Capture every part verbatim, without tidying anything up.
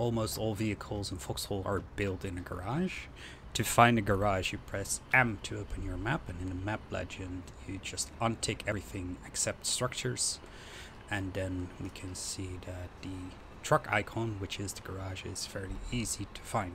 almost all vehicles in Foxhole are built in a garage. To find a garage, you press M to open your map, and in the map legend you just untick everything except structures, and then we can see that the truck icon, which is the garage, is fairly easy to find.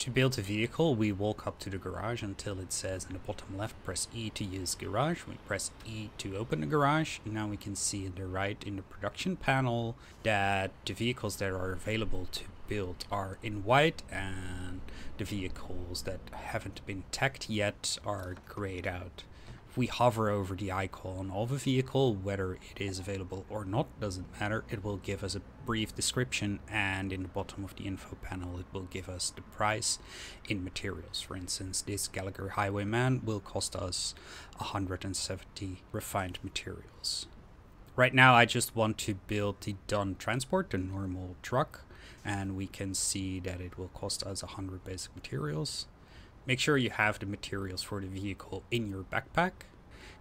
To build a vehicle, we walk up to the garage until it says in the bottom left, press E to use garage. We press E to open the garage. Now we can see in the right in the production panel that the vehicles that are available to build are in white, and the vehicles that haven't been tagged yet are grayed out. If we hover over the icon of a vehicle, whether it is available or not doesn't matter, it will give us a brief description, and in the bottom of the info panel it will give us the price in materials. For instance, this Gallagher Highwayman will cost us one hundred seventy refined materials. Right now I just want to build the Don transport, the normal truck, and we can see that it will cost us one hundred basic materials. Make sure you have the materials for the vehicle in your backpack.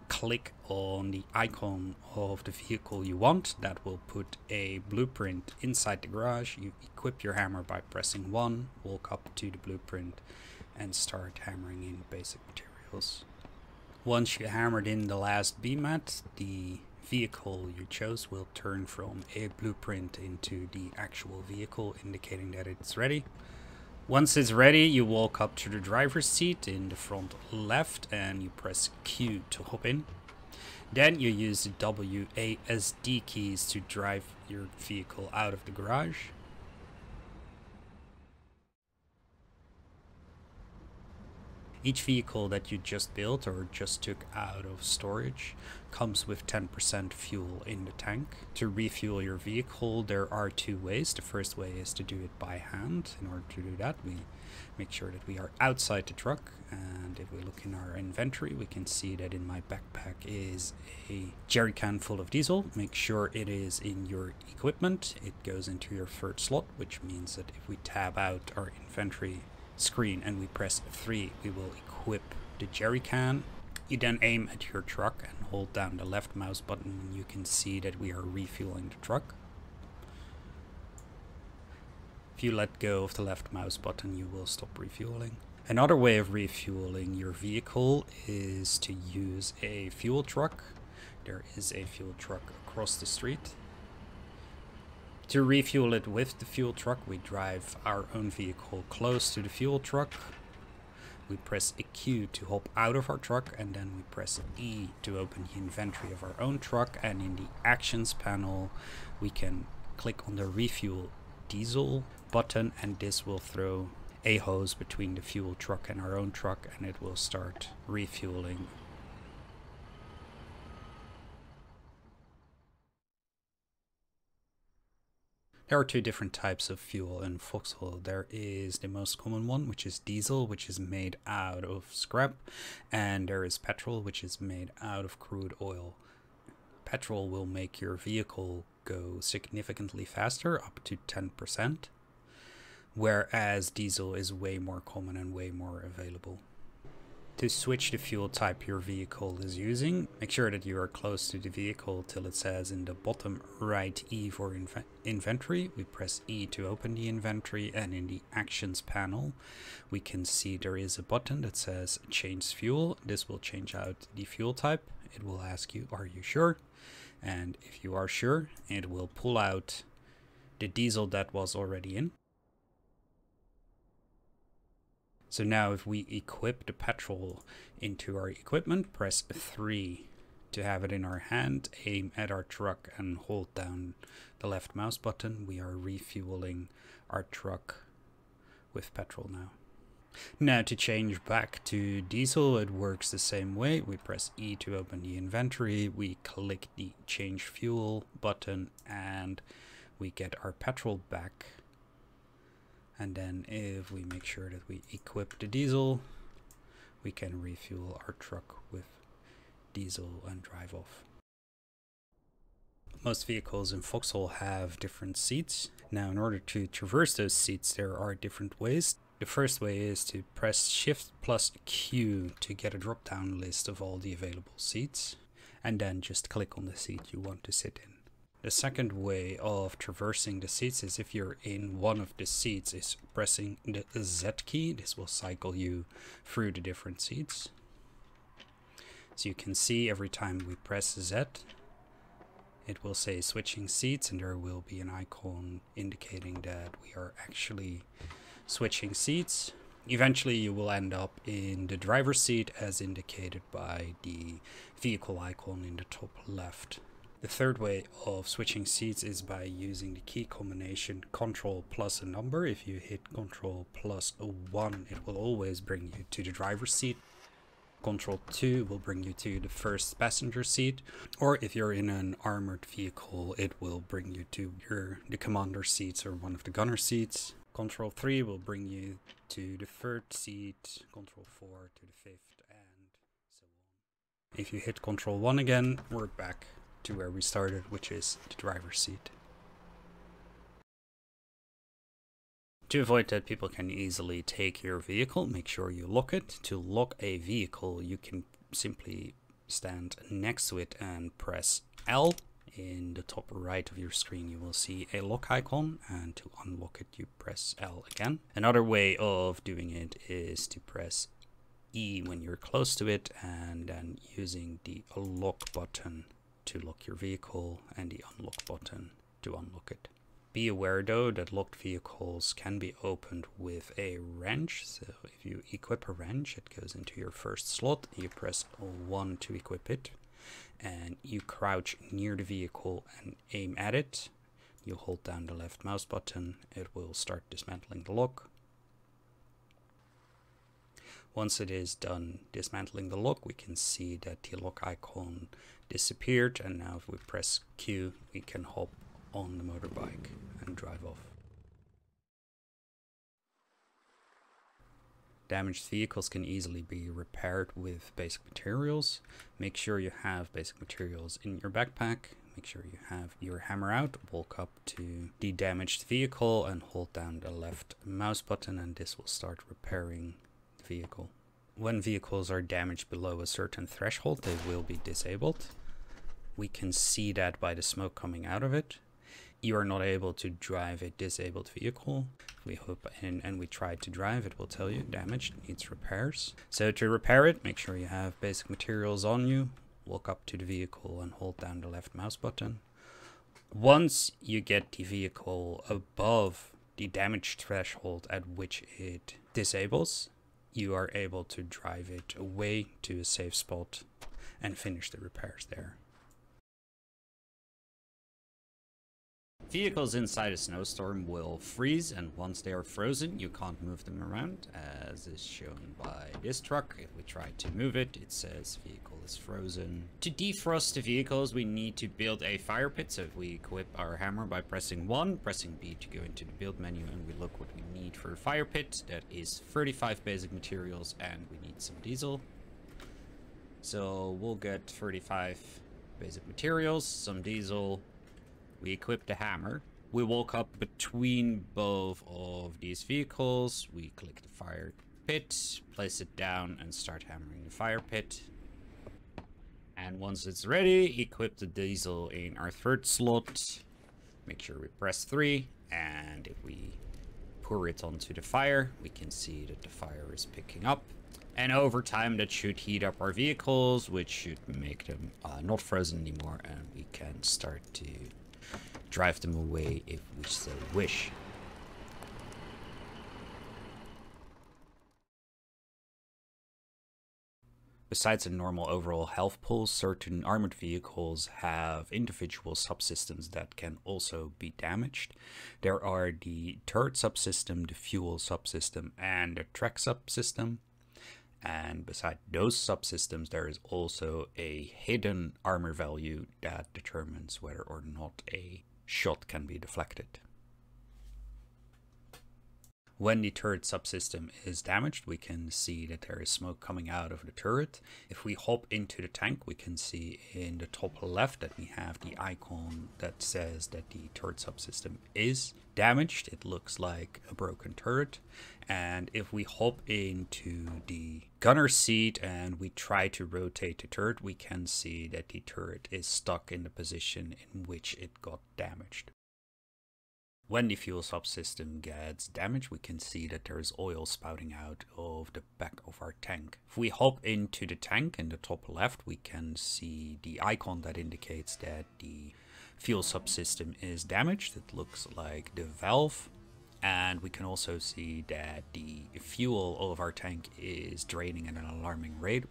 Click on the icon of the vehicle you want. That will put a blueprint inside the garage. You equip your hammer by pressing one, walk up to the blueprint and start hammering in basic materials. Once you hammered in the last B M A T, the vehicle you chose will turn from a blueprint into the actual vehicle, indicating that it's ready. Once it's ready, you walk up to the driver's seat in the front left and you press Q to hop in. Then you use the W A S D keys to drive your vehicle out of the garage. Each vehicle that you just built or just took out of storage comes with ten percent fuel in the tank. To refuel your vehicle, there are two ways. The first way is to do it by hand. In order to do that, we make sure that we are outside the truck, and if we look in our inventory, we can see that in my backpack is a jerry can full of diesel. Make sure it is in your equipment. It goes into your third slot, which means that if we tab out our inventory screen and we press three, we will equip the jerry can. You then aim at your truck and hold down the left mouse button, and you can see that we are refueling the truck. If you let go of the left mouse button, you will stop refueling. Another way of refueling your vehicle is to use a fuel truck. There is a fuel truck across the street. To refuel it with the fuel truck, we drive our own vehicle close to the fuel truck. We press a Q to hop out of our truck, and then we press E to open the inventory of our own truck, and in the actions panel we can click on the refuel diesel button, and this will throw a hose between the fuel truck and our own truck, and it will start refueling. There are two different types of fuel in Foxhole. There is the most common one, which is diesel, which is made out of scrap, and there is petrol, which is made out of crude oil. Petrol will make your vehicle go significantly faster, up to ten percent, whereas diesel is way more common and way more available. To switch the fuel type your vehicle is using, make sure that you are close to the vehicle till it says in the bottom right E for inv inventory. We press E to open the inventory, and in the actions panel we can see there is a button that says change fuel. This will change out the fuel type. It will ask you, are you sure? And if you are sure, it will pull out the diesel that was already in. So now if we equip the petrol into our equipment, press three to have it in our hand, aim at our truck and hold down the left mouse button. We are refueling our truck with petrol now. Now to change back to diesel, it works the same way. We press E to open the inventory, we click the change fuel button, and we get our petrol back. And then if we make sure that we equip the diesel, we can refuel our truck with diesel and drive off. Most vehicles in Foxhole have different seats. Now in order to traverse those seats, there are different ways. The first way is to press Shift plus Q to get a drop-down list of all the available seats, and then just click on the seat you want to sit in. The second way of traversing the seats is if you're in one of the seats is pressing the Z key. This will cycle you through the different seats. So you can see every time we press Z, it will say switching seats, and there will be an icon indicating that we are actually switching seats. Eventually you will end up in the driver's seat as indicated by the vehicle icon in the top left. The third way of switching seats is by using the key combination Control plus a number. If you hit Control plus a one, it will always bring you to the driver's seat. Control two will bring you to the first passenger seat, or if you're in an armored vehicle, it will bring you to your, the commander seats or one of the gunner seats. Control three will bring you to the third seat, Control four to the fifth, and so on. If you hit Control one again, we're back to where we started, which is the driver's seat. To avoid that people can easily take your vehicle, make sure you lock it. To lock a vehicle, you can simply stand next to it and press L. In the top right of your screen, you will see a lock icon, and to unlock it, you press L again. Another way of doing it is to press E when you're close to it, and then using the lock button to lock your vehicle and the unlock button to unlock it. Be aware though that locked vehicles can be opened with a wrench, so if you equip a wrench, it goes into your first slot, you press one to equip it, and you crouch near the vehicle and aim at it. You hold down the left mouse button, it will start dismantling the lock. Once it is done dismantling the lock, we can see that the lock icon disappeared, and now if we press Q, we can hop on the motorbike and drive off. Damaged vehicles can easily be repaired with basic materials. Make sure you have basic materials in your backpack. Make sure you have your hammer out. Walk up to the damaged vehicle and hold down the left mouse button, and this will start repairing the vehicle. When vehicles are damaged below a certain threshold, they will be disabled. We can see that by the smoke coming out of it. You are not able to drive a disabled vehicle. We hope and, and we try to drive, it will tell you damaged, needs repairs. So to repair it, make sure you have basic materials on you. Walk up to the vehicle and hold down the left mouse button. Once you get the vehicle above the damage threshold at which it disables, you are able to drive it away to a safe spot and finish the repairs there. Vehicles inside a snowstorm will freeze, and once they are frozen, you can't move them around, as is shown by this truck. If we try to move it, it says vehicle is frozen. To defrost the vehicles, we need to build a fire pit, so if we equip our hammer by pressing one, pressing B to go into the build menu, and we look what we need for a fire pit. That is thirty-five basic materials, and we need some diesel. So we'll get thirty-five basic materials, some diesel. We equip the hammer. We walk up between both of these vehicles. We click the fire pit, place it down, and start hammering the fire pit. And once it's ready, equip the diesel in our third slot. Make sure we press three, and if we pour it onto the fire, we can see that the fire is picking up. And over time, that should heat up our vehicles, which should make them uh, not frozen anymore, and we can start to drive them away if we so wish. Besides a normal overall health pool, certain armored vehicles have individual subsystems that can also be damaged. There are the turret subsystem, the fuel subsystem, and the track subsystem. And beside those subsystems, there is also a hidden armor value that determines whether or not a shot can be deflected. When the turret subsystem is damaged, we can see that there is smoke coming out of the turret. If we hop into the tank, we can see in the top left that we have the icon that says that the turret subsystem is damaged. It looks like a broken turret. And if we hop into the gunner seat and we try to rotate the turret, we can see that the turret is stuck in the position in which it got damaged. When the fuel subsystem gets damaged, we can see that there is oil spouting out of the back of our tank. If we hop into the tank in the top left, we can see the icon that indicates that the fuel subsystem is damaged. It looks like the valve. And we can also see that the fuel of our tank is draining at an alarming rate.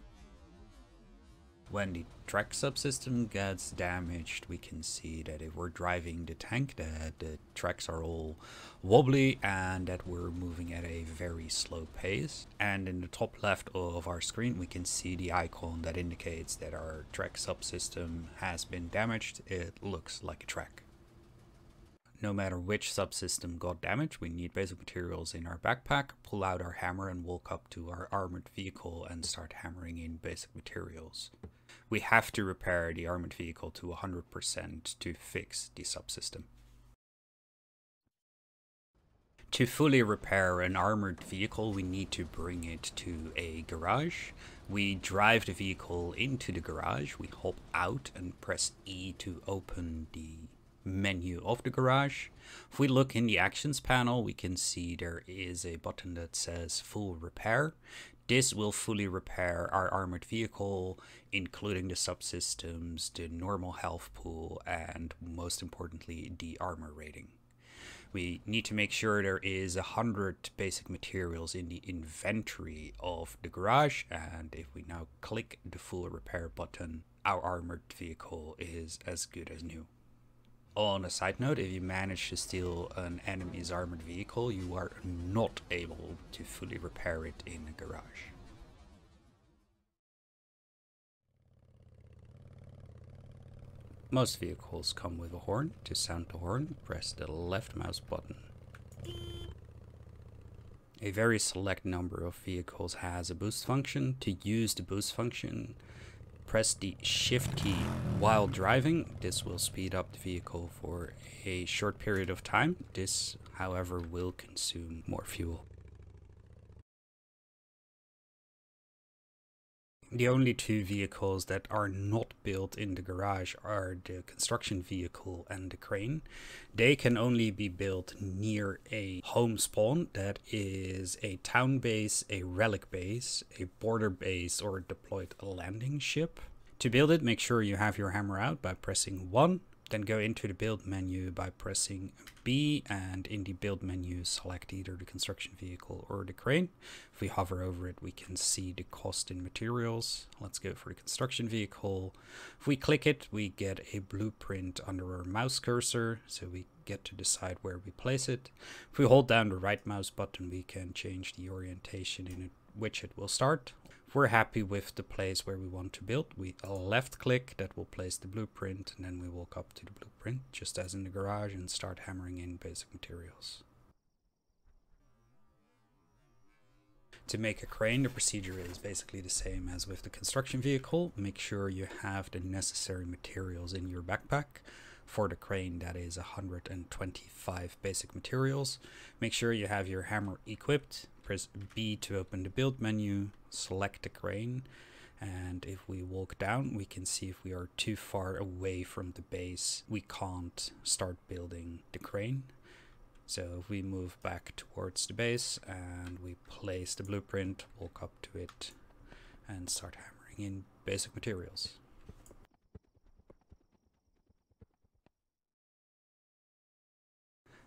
When the track subsystem gets damaged, we can see that if we're driving the tank, that the tracks are all wobbly and that we're moving at a very slow pace. And in the top left of our screen, we can see the icon that indicates that our track subsystem has been damaged. It looks like a track. No matter which subsystem got damaged, we need basic materials in our backpack, pull out our hammer and walk up to our armored vehicle and start hammering in basic materials. We have to repair the armored vehicle to one hundred percent to fix the subsystem. To fully repair an armored vehicle, we need to bring it to a garage. We drive the vehicle into the garage, we hop out and press E to open the menu of the garage. If we look in the actions panel, we can see there is a button that says full repair. This will fully repair our armored vehicle, including the subsystems, the normal health pool, and most importantly, the armor rating. We need to make sure there is one hundred basic materials in the inventory of the garage, and if we now click the full repair button, our armored vehicle is as good as new. On a side note, if you manage to steal an enemy's armored vehicle, you are not able to fully repair it in a garage. Most vehicles come with a horn. To sound the horn, press the left mouse button. A very select number of vehicles has a boost function. To use the boost function, press the shift key while driving. This will speed up the vehicle for a short period of time. This, however, will consume more fuel. The only two vehicles that are not built in the garage are the construction vehicle and the crane. They can only be built near a home spawn, that is a town base, a relic base, a border base, or deployed landing ship. To build it, make sure you have your hammer out by pressing one, then go into the build menu by pressing B, and in the build menu select either the construction vehicle or the crane. If we hover over it, we can see the cost in materials. Let's go for the construction vehicle. If we click it, we get a blueprint under our mouse cursor, so we get to decide where we place it. If we hold down the right mouse button, we can change the orientation in which it will start. We're happy with the place where we want to build, we left click, that will place the blueprint, and then we walk up to the blueprint, just as in the garage, and start hammering in basic materials. To make a crane, the procedure is basically the same as with the construction vehicle. Make sure you have the necessary materials in your backpack. For the crane, that is one hundred twenty-five basic materials. Make sure you have your hammer equipped. Press B to open the build menu, select the crane, and if we walk down, we can see if we are too far away from the base, we can't start building the crane. So if we move back towards the base and we place the blueprint, walk up to it, and start hammering in basic materials.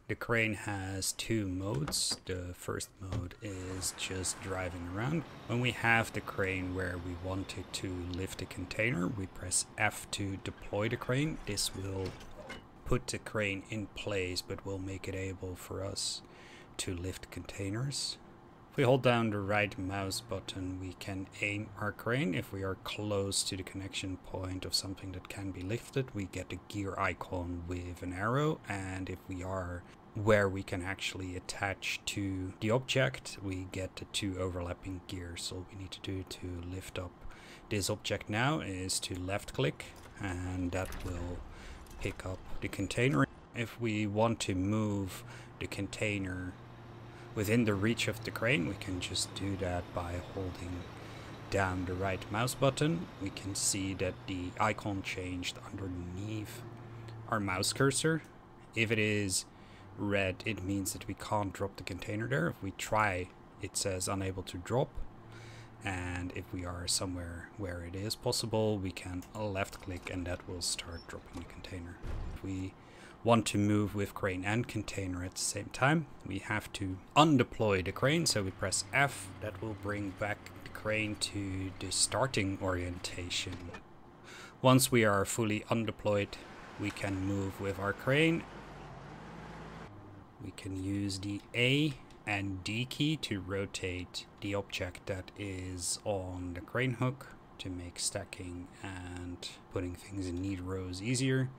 The crane has two modes. The first mode is just driving around. When we have the crane where we want it to lift the container, we press F to deploy the crane. This will put the crane in place, but will make it able for us to lift containers. If we hold down the right mouse button, we can aim our crane. If we are close to the connection point of something that can be lifted, we get the gear icon with an arrow, and if we are where we can actually attach to the object. We get the two overlapping gears. All we need to do to lift up this object now is to left click, and that will pick up the container. If we want to move the container within the reach of the crane, we can just do that by holding down the right mouse button. We can see that the icon changed underneath our mouse cursor. If it is red, it means that we can't drop the container there. If we try, it says unable to drop. And if we are somewhere where it is possible, we can left click and that will start dropping the container. If we want to move with crane and container at the same time, we have to undeploy the crane. So we press F, that will bring back the crane to the starting orientation. Once we are fully undeployed, we can move with our crane. We can use the A and D key to rotate the object that is on the crane hook to make stacking and putting things in neat rows easier.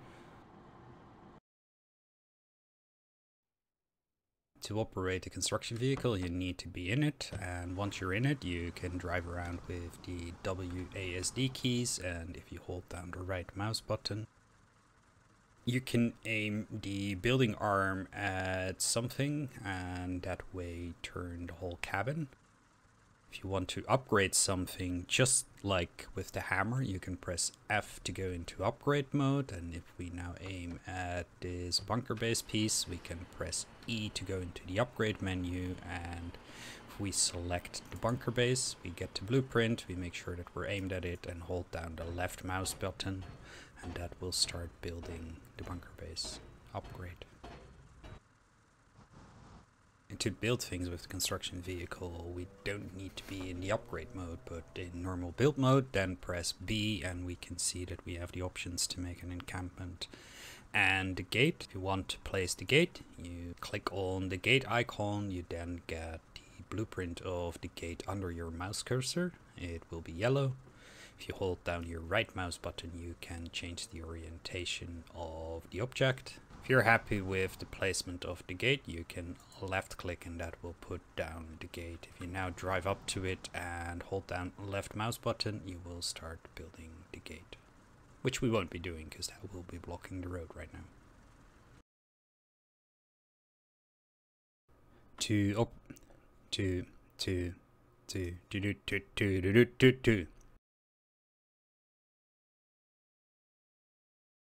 To operate a construction vehicle, you need to be in it, and once you're in it, you can drive around with the W A S D keys, and if you hold down the right mouse button, you can aim the building arm at something and that way turn the whole cabin. If you want to upgrade something, just like with the hammer, you can press F to go into upgrade mode. And if we now aim at this bunker base piece, we can press E to go into the upgrade menu. And if we select the bunker base, we get the blueprint, we make sure that we're aimed at it and hold down the left mouse button. And that will start building the bunker base upgrade. And to build things with the construction vehicle, we don't need to be in the upgrade mode, but in normal build mode, then press B and we can see that we have the options to make an encampment and the gate. If you want to place the gate, you click on the gate icon, you then get the blueprint of the gate under your mouse cursor. It will be yellow. If you hold down your right mouse button, you can change the orientation of the object. If you're happy with the placement of the gate, you can left click and that will put down the gate. If you now drive up to it and hold down left mouse button, you will start building the gate, which we won't be doing because that will be blocking the road right now. To up, to, to, to, to, to, to, to, to, to, to, to.